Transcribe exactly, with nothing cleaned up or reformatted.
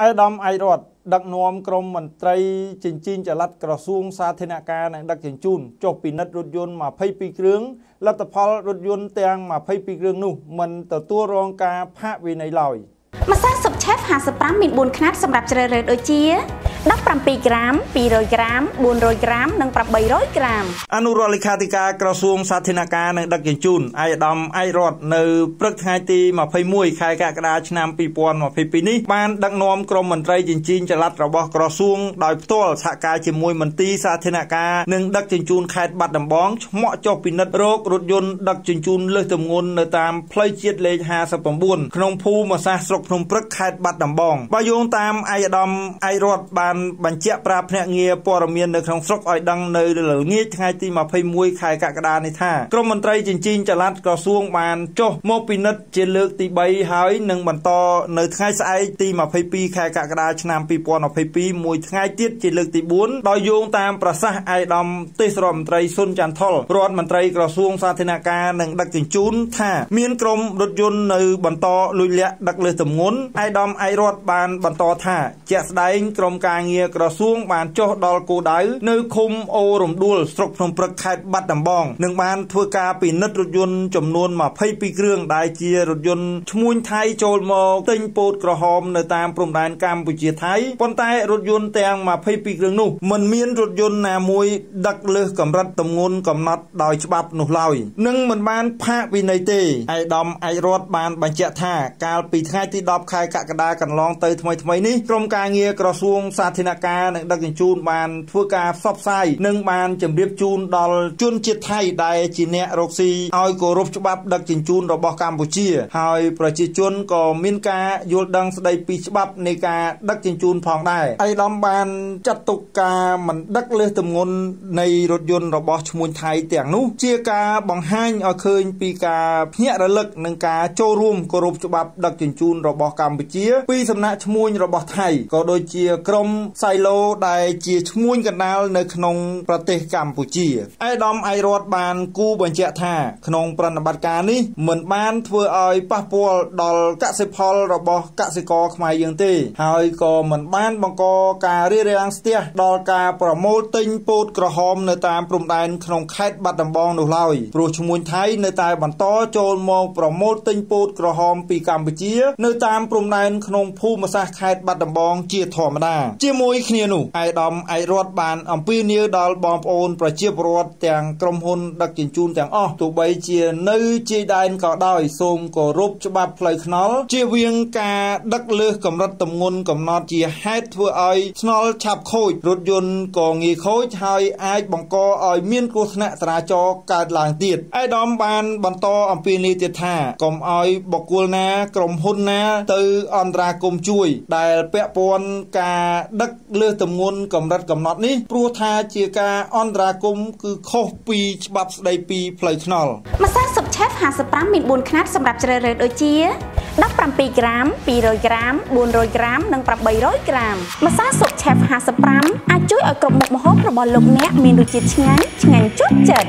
ai đâm ai đọt đặc nôm cầm mình tây chỉnh chỉnh trả lật cờ xuống xa thiên hạ ca này đặc chỉnh chun cho pin đất rút yun mà pay pi kương lật tập phal rút yun teang mà pay pi kương nu mình từ tua rong ca phá vì này lòi mà sát sập chép hà sập rám mình buồn khát sập đạp trời rơi đôi chia đắp trăm pi gram pi rồi gram buồn rồi gram nâng trăm bảy rồi gram anurolikatika cờ xuống xa thiên hạ ca này đặc chỉnh chun ai đâm ai đọt nơi bậc hai ti mà pay muôi khai cả đa chăn pi pon mà pay pi ní ban đặc nôm cầm mình tây chỉnh chỉnh trả lậtរបស់ ក្រសួង ដោយ ផ្ទាល់ សហការ ជាមួយ មន្ទីរ សាធារណការ និង ដឹក ជញ្ជូន ខេត្ត បាត់ដំបង ឆ្មក់ ចុះ ពិនិត្យ រោគ រថយន្ត ដឹក ជញ្ជូន លើស ទម្ងន់ នៅ តាម ផ្លូវ ជាតិ លេខ ห้าสิบเก้า ក្នុង ភូមិ សាស ស្រុក ភ្នំព្រឹក ខេត្ត បាត់ដំបង បើ យោង តាម ឯកឧត្តម ឯករដ្ឋ បាន បញ្ជាក់ ប្រាប់ ភ្នាក់ងារ ព័ត៌មាន នៅ ក្នុង ស្រុក ឲ្យ ដឹង នៅ ល្ងាច ថ្ងៃ ទី ยี่สิบเอ็ด ខែ កក្កដា នេះ ថា ក្រមមន្ត្រី ជញ្ជីង ចល័ត ក្រសួង បាន ចុះ មក ពិនិត្យ ជា លើក ទី สาม ហើយ នឹង បន្ត នៅ ថ្ងៃ ស្អែក ទី ยี่สิบสอง ខែ កក្កដា ឆ្នាំยี่สิบยี่สิบสอง មួយ ថ្ងៃ ទៀត ជា លើក ទី สี่ ដោយ យោង តាម ប្រសាសន៍ ឯកឧត្តម ទេសរដ្ឋមន្ត្រី ស៊ុន ចាន់ថុល រដ្ឋមន្ត្រី ក្រសួង សាធារណការ និង ដឹក ជញ្ជូន ថា មាន ក្រុម រថយន្ត នៅ បន្ត លួចលាក់ ដឹក លើស ទម្ងន់ ឯកឧត្តម ឯករដ្ឋ បាន បន្ត ថា ជាក់ស្ដែង ក្រុម ការងារ ក្រសួង បាន ចុះ ដល់ គោលដៅ នៅ ឃុំ អូរំដួល ស្រុក ភ្នំព្រឹក ខេត្ត បាត់ដំបង និង បាន ធ្វើ ការ ពិនិត្យ រថយន្ត ចំនួន ยี่สิบสอง គ្រឿង ដែល ជា រថយន្ត ឈ្មួញ ថៃ ចូល មក ទិញ ពោត ក្រហម នៅ តាម ព្រំដែន កម្ពុជា ថៃប៉ុន្តែរថយន្តទាំងยี่สิบสองគ្រឿងនោះមិនមានរថយន្តណាមួយដឹកលើសកម្រិតទម្ងន់កំណត់ដោយច្បាប់នោះឡើយនិងមិនបានផាកវិន័យទេឯកឧត្តមឯករដ្ឋបានបញ្ជាក់ថាកាលពីថ្ងៃទីสิบខែកក្កដាកន្លងទៅថ្មីៗនេះក្រមការងារក្រសួងសាធារណការនិងដឹកជញ្ជូនបានធ្វើការផ្សព្វផ្សាយនិងបានជម្រាបជូនដល់ជនជាតិថៃដែលជាអ្នករកស៊ីឲ្យគោរពច្បាប់ដឹកជញ្ជូនរបស់កម្ពុជាហើយប្រជាជនក៏មានការយល់ដឹងស្ដីពីច្បាប់នៃការដឹកជញ្ជូនផងដែរឯកឧត្តមបានចាត់ទុកការមិនដឹកលើសទម្ងន់នៃរថយន្តរបស់ឈ្មួញថៃទាំងនោះជាការបង្ហាញឲ្យឃើញពីការភ្ញាក់រលឹកនិងការចូលរួមគោរពច្បាប់ដឹកជញ្ជូនរបស់កម្ពុជាពីសំណាក់ឈ្មួញរបស់ថៃក៏ដូចជាក្រុមសៃឡូដែលជាឈ្មួញកណ្ដាលនៅក្នុងប្រទេសកម្ពុជាឯកឧត្តមឯករដ្ឋបានគូបញ្ជាក់ថាក្នុងប្រតិបត្តិការនេះមិនបានធ្វើឲ្យប៉ះពាល់ដល់កសិផលរបស់កសិករខ្មែរយើងទេហើយក៏មិនបានបង្កការរារាំងស្ទះដល់ការប្រមូលទិញពោតក្រហមនៅតាមព្រំដែនក្នុងខេត្តបាត់ដំបងនោះឡើយព្រោះឈ្មួញថៃនៅតែបន្តចូលមកប្រមូលទិញពោតក្រហមពីកម្ពុជានៅតាមព្រំដែនក្នុងភូមិសាស្ត្រខេត្តបាត់ដំបងជាធម្មតាជាមួយគ្នានោះឯកឧត្តមឯករដ្ឋបានអំពាវនាវដល់បងប្អូនប្រជាពលរដ្ឋទាំងក្រុមហ៊ុនដឹកជញ្ជូនទាំងអស់ទោះបីជានៅជាយដែនក៏ដោយសូមគោរពច្បាប់ផ្លូវថ្នល់ជៀសវាងការដឹកលើសកម្រិតទម្ងន់កំណត់ជាហេតុធ្វើឲ្យស្នល់ឆាប់ខូចរថយន្តក៏ងាយខូចហើយអាចបង្កឲ្យមានគ្រោះថ្នាក់ចរាចរណ៍កើតឡើងទៀតឯកឧត្តមបានបន្តអំពាវនាវទៀតថាកុំឲ្យបុគ្គលណាក្រុមហ៊ុនណាទៅអន្តរាគមន៍ជួយដែលពាក់ព័ន្ធការដឹកលើសទម្ងន់កម្រិតកំណត់នេះព្រោះថាជាការអន្តរាគមន៍គឺខុសពីច្បាប់ស្ដីពីផ្លូវថ្នល់មួយសាសិបឆេបห้าสิบห้าមានสี่ຂະຫນាត់សម្រាប់ជ្រើសរើសដូចជាสิบเจ็ดក្រាមสองร้อยក្រាមสี่ร้อยក្រាមនិងแปดร้อยក្រាមម្សៅស៊ុបឆេបห้าสิบห้าអាចជួយឲ្យគ្រប់មុខម្ហូបរបស់លោកអ្នកមានរសជាតិឆ្ងាញ់ឆ្ងាញ់ជក់ចិត្ត